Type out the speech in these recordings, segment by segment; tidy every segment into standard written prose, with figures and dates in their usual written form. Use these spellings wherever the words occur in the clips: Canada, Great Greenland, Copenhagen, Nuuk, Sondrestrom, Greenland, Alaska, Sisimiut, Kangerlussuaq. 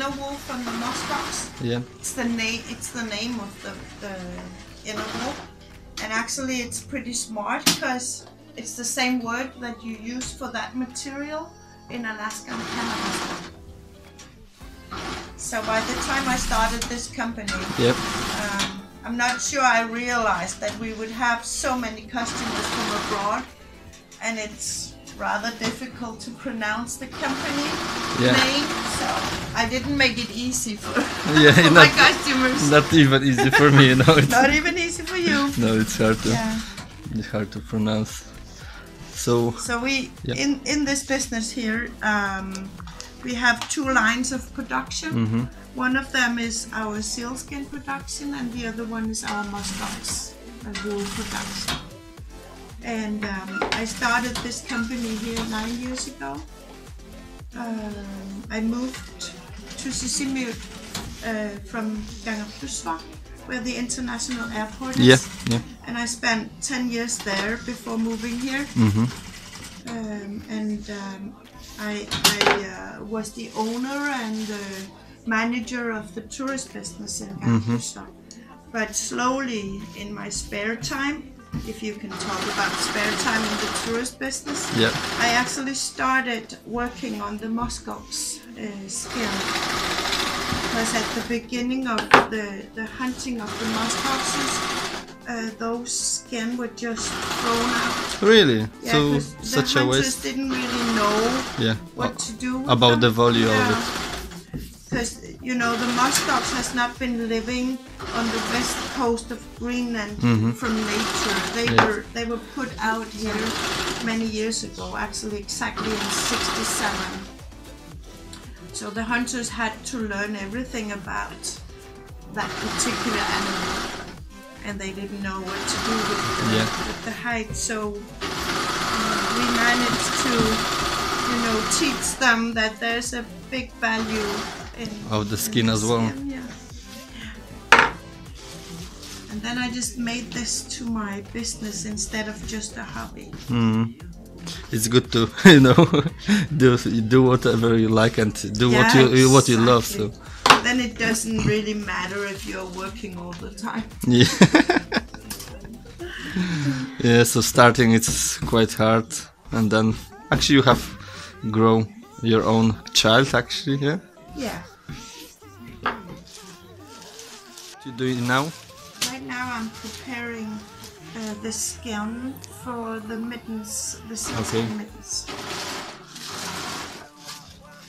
inner wolf and the moss box. Yeah. It's the name of the inner wolf. And actually it's pretty smart because it's the same word that you use for that material in Alaska and Canada. So by the time I started this company, yep. I'm not sure I realized that we would have so many customers from abroad, and it's rather difficult to pronounce the company yeah. name, so I didn't make it easy for, yeah, for my customers. Not even easy for me, you know. Not even easy for you. No, it's hard to, yeah. It's hard to pronounce. So we yeah. in this business here, we have two lines of production. Mm-hmm. One of them is our sealskin production, and the other one is our muskox and wool production. And I started this company here 9 years ago. I moved to Sisimiut from Kangerlussuaq, where the international airport is. Yeah, yeah. And I spent 10 years there before moving here. Mm-hmm. I was the owner and manager of the tourist business in Kangerlussuaq. Mm-hmm. But slowly, in my spare time, if you can talk about spare time in the tourist business, yep. I actually started working on the muskox skin. Because at the beginning of the hunting of the muskoxes, those skin were just thrown out. Really? Yeah, so such a waste. Didn't really know yeah. what to do with about them. The value yeah. of it. Because you know the muskox has not been living on the west coast of Greenland mm-hmm. from nature. They yeah. were put out here many years ago. Actually, exactly in '67. So the hunters had to learn everything about that particular animal. And they didn't know what to do with the hide, so we managed to, you know, teach them that there's a big value in the skin as well. Yeah. And then I just made this to my business instead of just a hobby. Mm. It's good to, you know, do whatever you like and do yeah, what you love. So. Then it doesn't really matter if you're working all the time. Yeah. Yeah. So starting it's quite hard, and then actually you have grown your own child. Actually, yeah. Yeah. What you doing now? Right now I'm preparing the skin for the mittens, the sealskin okay. mittens.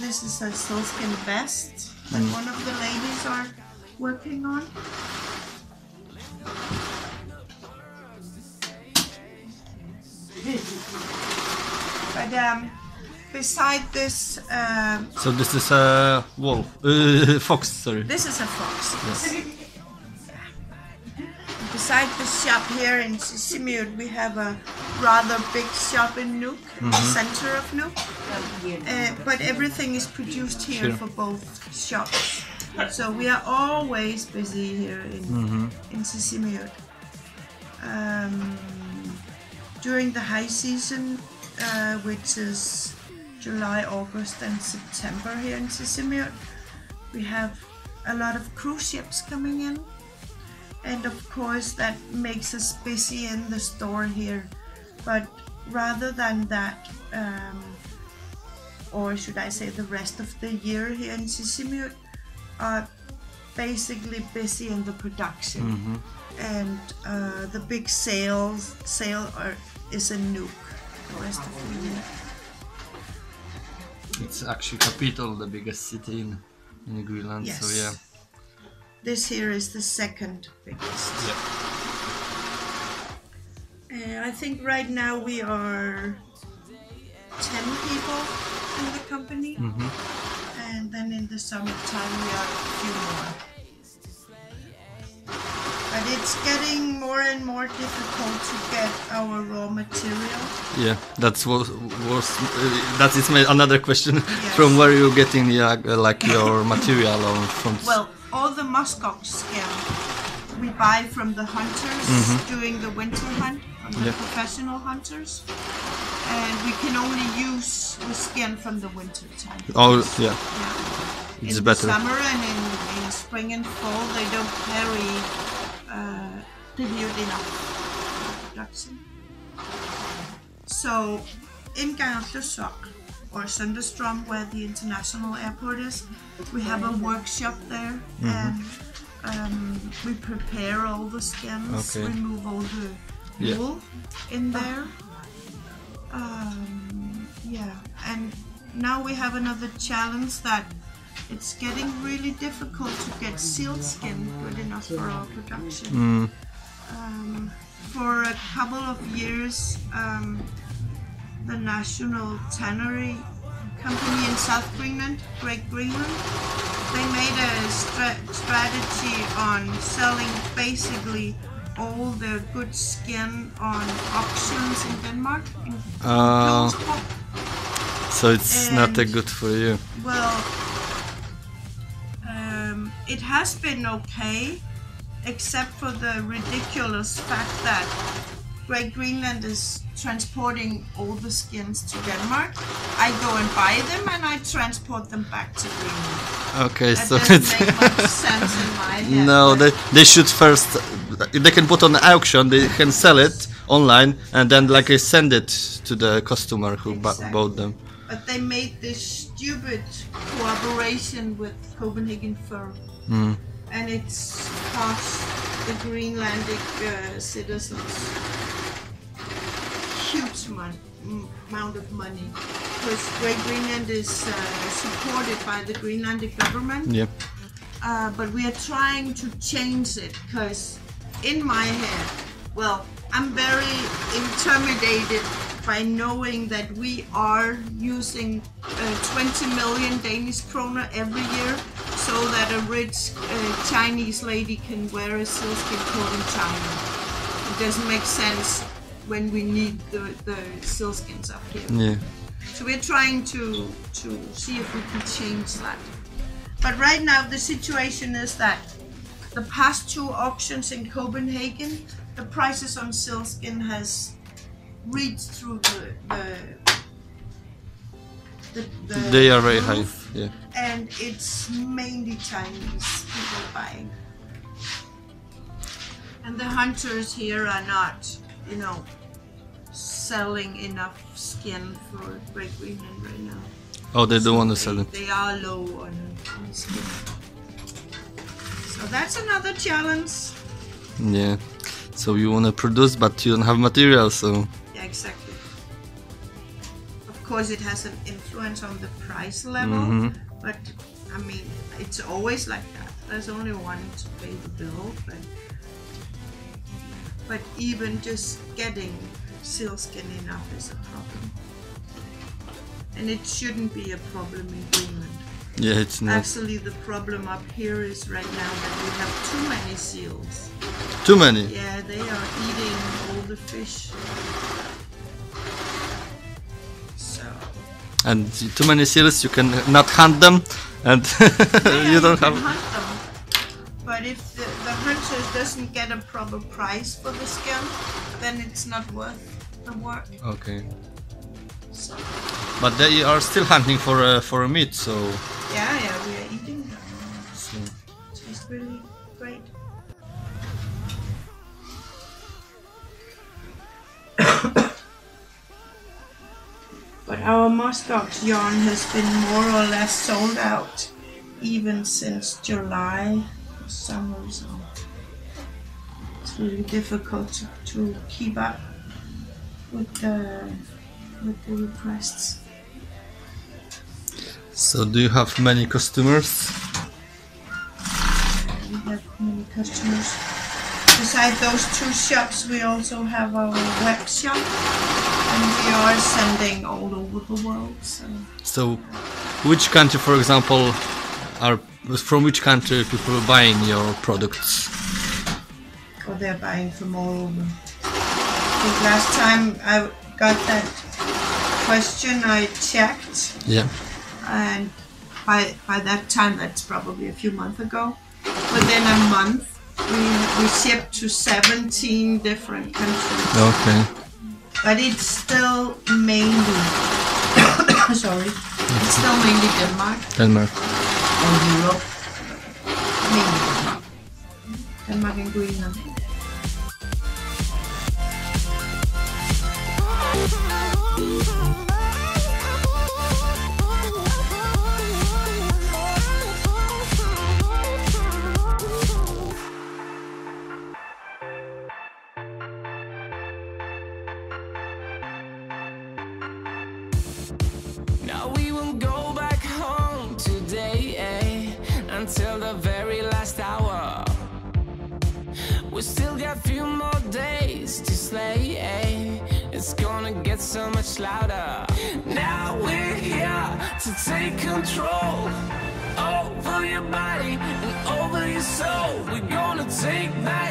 This is a sealskin vest. That one of the ladies are working on. But beside this, so this is a wolf, fox. Sorry. This is a fox. Yes. Beside the shop here in Sisimiut, we have a rather big shop in Nuuk, mm-hmm. the center of Nuuk. But everything is produced here sure. for both shops. So we are always busy here in Sisimiut. During the high season, which is July, August and September here in Sisimiut, we have a lot of cruise ships coming in. And of course that makes us busy in the store here, but rather than that, or should I say the rest of the year here in Sisimiut are basically busy in the production mm-hmm. and the big sale is in Nuuk the rest of the year. It's actually capital, the biggest city in Greenland, yes. So yeah. This here is the second biggest. Yep. I think right now we are 10 people in the company. Mm-hmm. And then in the summertime we are a few more. But it's getting more and more difficult to get our raw material. Yeah, that's that is another question. Yes. From where you're getting like your material or from? Well, all the muskox skin we buy from the hunters mm-hmm. during the winter hunt, from the yeah. professional hunters, and we can only use the skin from the winter time. Oh, yeah. it's in better. Summer and in spring and fall they don't carry tribute enough production. So in Kangerlussuaq or Sondrestrom, where the international airport is, we have a workshop there, mm-hmm. and we prepare all the skins, okay. remove all the wool in there. Yeah, and now we have another challenge that it's getting really difficult to get sealed skin good enough for our production. Mm. For a couple of years, the national tannery company in South Greenland, Great Greenland, they made a strategy on selling basically all the good skin on auctions in Denmark. In so it's and not that good for you. Well, it has been okay, except for the ridiculous fact that Great Greenland is transporting all the skins to Denmark. I go and buy them and I transport them back to Greenland. Okay, that so doesn't make much sense in my head. No, they should first. They can put on the auction. They can sell it online and then like they send it to the customer who bought them. But they made this stupid cooperation with Copenhagen firm, and it's cost the Greenlandic citizens huge amount of money, because Great Greenland is supported by the Greenlandic government. Yep. But we are trying to change it, because in my head, well, I'm very intimidated by knowing that we are using 20 million Danish kroner every year so that a rich Chinese lady can wear a sealskin coat in China. It doesn't make sense when we need the sealskins up here. Yeah. So we're trying to see if we can change that. But right now the situation is that the past two auctions in Copenhagen, the prices on sealskin has reads through the they are very high, yeah. And it's mainly Chinese people buying. And the hunters here are not, you know, selling enough skin for Great Greenland right now. Oh, they don't want to sell it. They are low on skin. So that's another challenge. Yeah. So you want to produce, but you don't have material, so. Exactly. Of course, it has an influence on the price level, but I mean, it's always like that. There's only one to pay the bill, but even just getting sealskin enough is a problem, and it shouldn't be a problem in Greenland. Yeah, it's not. Actually, the problem up here is right now that we have too many seals. Too many? Yeah, they are eating all the fish. So. And too many seals, you can not hunt them, and you don't have. You can hunt them, but if the hunter doesn't get a proper price for the skin, then it's not worth the work. Okay. So. But they are still hunting for meat, so. Yeah, we are eating them. So. Tastes really great. But our muskox yarn has been more or less sold out even since July, summer, so it's really difficult to keep up with the requests. So do you have many customers? We have many customers. Beside those two shops, we also have our web shop, and we are sending all over the world. So which country, for example, from which country people are buying your products? Oh, they're buying from all over. I think last time I got that question, I checked. Yeah. And by that time, that's probably a few months ago. Within a month, we shipped to 17 different countries. Okay. But it's still mainly Denmark. and Europe, Finland, Denmark and Greenland. Now we will go back home today, until the very last hour. We still got a few more days to slay, It's gonna get so much louder. Now we're here to take control over your body and over your soul. We're gonna take back